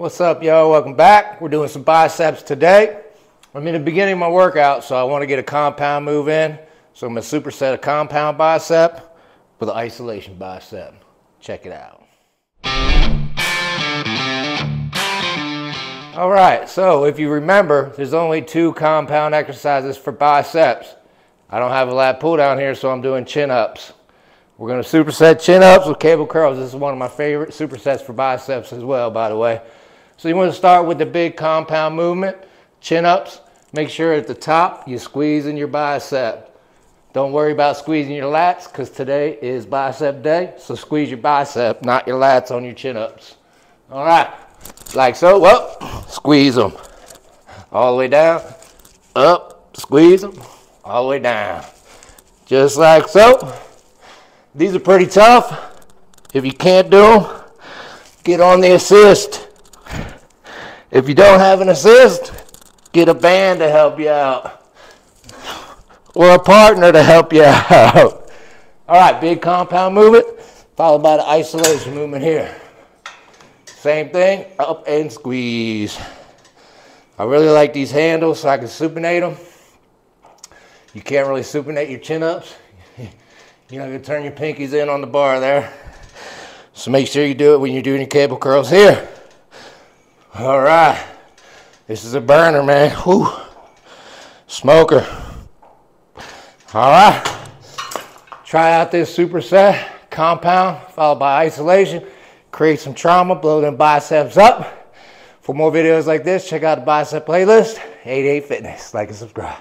What's up, y'all? Welcome back. We're doing some biceps today. I'm in the beginning of my workout, so I want to get a compound move in. So I'm going to superset a compound bicep with an isolation bicep. Check it out. All right, so if you remember, there's only two compound exercises for biceps. I don't have a lat pull down here, so I'm doing chin-ups. We're going to superset chin-ups with cable curls. This is one of my favorite supersets for biceps as well, by the way. So you want to start with the big compound movement, chin-ups. Make sure at the top you squeeze in your bicep. Don't worry about squeezing your lats because today is bicep day. So squeeze your bicep, not your lats on your chin-ups. All right, like so. Well, squeeze them all the way down, up, squeeze them all the way down. Just like so. These are pretty tough. If you can't do them, get on the assist. If you don't have an assist, get a band to help you out or a partner to help you out. All right, big compound movement, followed by the isolation movement here. Same thing, up and squeeze. I really like these handles so I can supinate them. You can't really supinate your chin-ups. You're not going to turn your pinkies in on the bar there. So make sure you do it when you're doing your cable curls here. All right. This is a burner, man. Whew. Smoker. All right. Try out this superset, compound, followed by isolation. Create some trauma, blow them biceps up. For more videos like this, check out the bicep playlist, 88 Fitness. Like and subscribe.